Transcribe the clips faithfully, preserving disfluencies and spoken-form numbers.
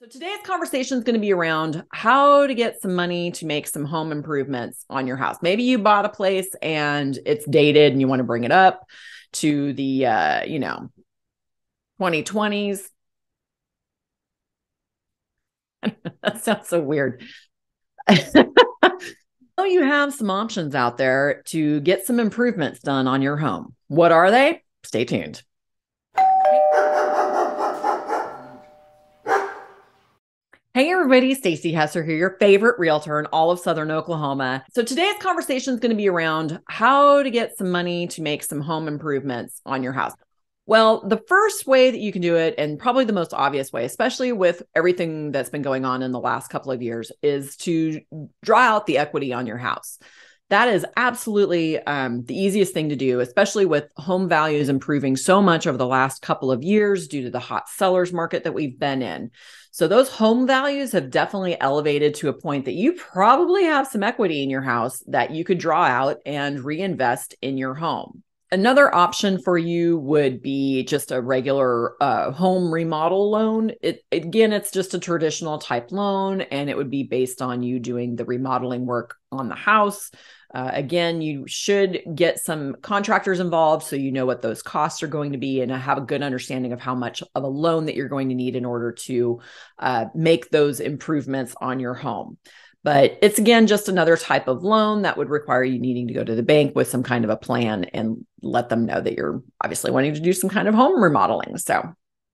So today's conversation is going to be around how to get some money to make some home improvements on your house. Maybe you bought a place and it's dated and you want to bring it up to the, uh, you know, twenty twenties. That sounds so weird. So you have some options out there to get some improvements done on your home. What are they? Stay tuned. Hey everybody, Stacey Hesser here, your favorite realtor in all of Southern Oklahoma. So today's conversation is going to be around how to get some money to make some home improvements on your house. Well, the first way that you can do it, and probably the most obvious way, especially with everything that's been going on in the last couple of years, is to draw out the equity on your house. That is absolutely um, the easiest thing to do, especially with home values improving so much over the last couple of years due to the hot seller's market that we've been in. So those home values have definitely elevated to a point that you probably have some equity in your house that you could draw out and reinvest in your home. Another option for you would be just a regular uh, home remodel loan. It, again, it's just a traditional type loan, and it would be based on you doing the remodeling work on the house. Uh, again, you should get some contractors involved so you know what those costs are going to be and have a good understanding of how much of a loan that you're going to need in order to uh, make those improvements on your home. But it's, again, just another type of loan that would require you needing to go to the bank with some kind of a plan and let them know that you're obviously wanting to do some kind of home remodeling. So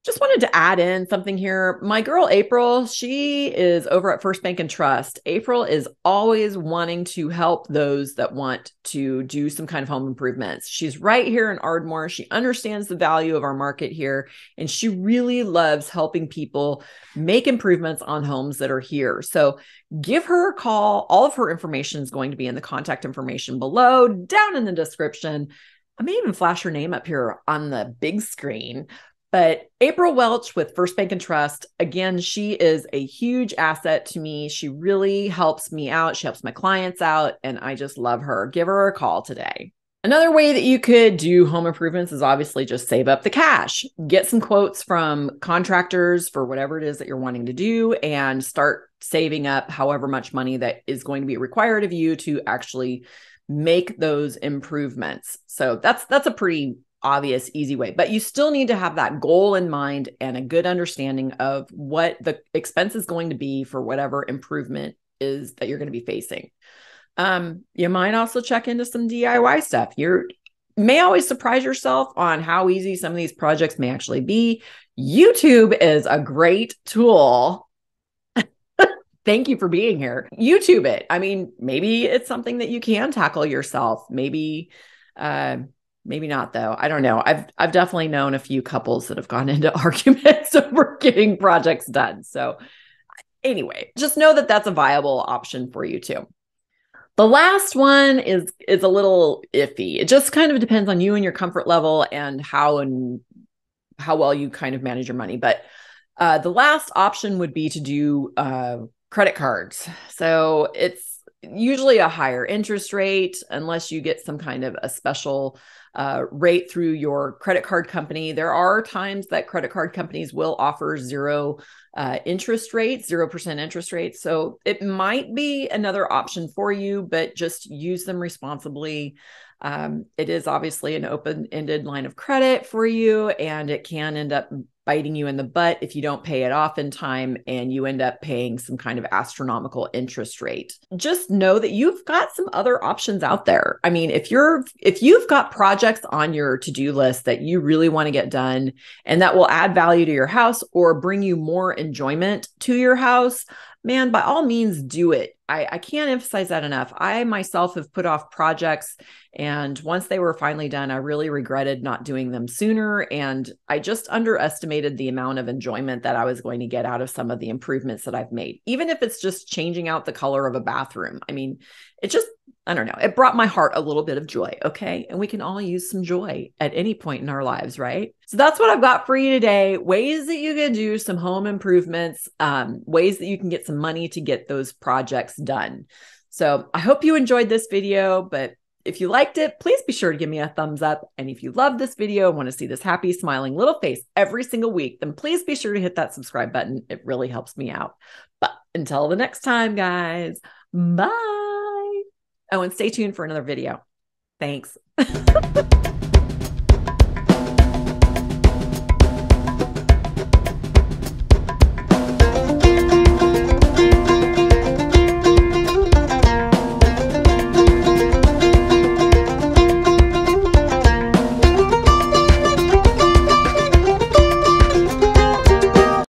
just wanted to add in something here. My girl, April, she is over at First Bank and Trust. April is always wanting to help those that want to do some kind of home improvements. She's right here in Ardmore. She understands the value of our market here, and she really loves helping people make improvements on homes that are here. So give her a call. All of her information is going to be in the contact information below, down in the description. I may even flash her name up here on the big screen. But April Welch with First Bank and Trust, again, she is a huge asset to me. She really helps me out. She helps my clients out, and I just love her. Give her a call today. Another way that you could do home improvements is obviously just save up the cash. Get some quotes from contractors for whatever it is that you're wanting to do and start saving up however much money that is going to be required of you to actually make those improvements. So that's that's a pretty obvious, easy way, but you still need to have that goal in mind and a good understanding of what the expense is going to be for whatever improvement is that you're going to be facing. Um, you might also check into some D I Y stuff. You're may always surprise yourself on how easy some of these projects may actually be. YouTube is a great tool. Thank you for being here. YouTube it. I mean, maybe it's something that you can tackle yourself. Maybe, uh, Maybe not though. I don't know. I've I've definitely known a few couples that have gone into arguments over getting projects done. So anyway, just know that that's a viable option for you too. The last one is is a little iffy. It just kind of depends on you and your comfort level and how and how well you kind of manage your money. But uh, the last option would be to do uh, credit cards. So it's usually a higher interest rate, unless you get some kind of a special uh, rate through your credit card company. There are times that credit card companies will offer zero uh, interest rates, zero percent interest rates. So it might be another option for you, but just use them responsibly. Um, it is obviously an open-ended line of credit for you, and it can end up biting you in the butt if you don't pay it off in time and you end up paying some kind of astronomical interest rate. Just know that you've got some other options out there. I mean, if you're if you've got projects on your to-do list that you really want to get done and that will add value to your house or bring you more enjoyment to your house, man, by all means, do it. I, I can't emphasize that enough. I myself have put off projects, and once they were finally done, I really regretted not doing them sooner. And I just underestimated the amount of enjoyment that I was going to get out of some of the improvements that I've made, even if it's just changing out the color of a bathroom. I mean, it just, I don't know, it brought my heart a little bit of joy. Okay. And we can all use some joy at any point in our lives, right? So that's what I've got for you today. Ways that you can do some home improvements, um, ways that you can get some money to get those projects done. So I hope you enjoyed this video, but If you liked it, please be sure to give me a thumbs up. And if you love this video and want to see this happy, smiling little face every single week, then please be sure to hit that subscribe button. It really helps me out. But until the next time, guys, bye. Oh, and stay tuned for another video. Thanks.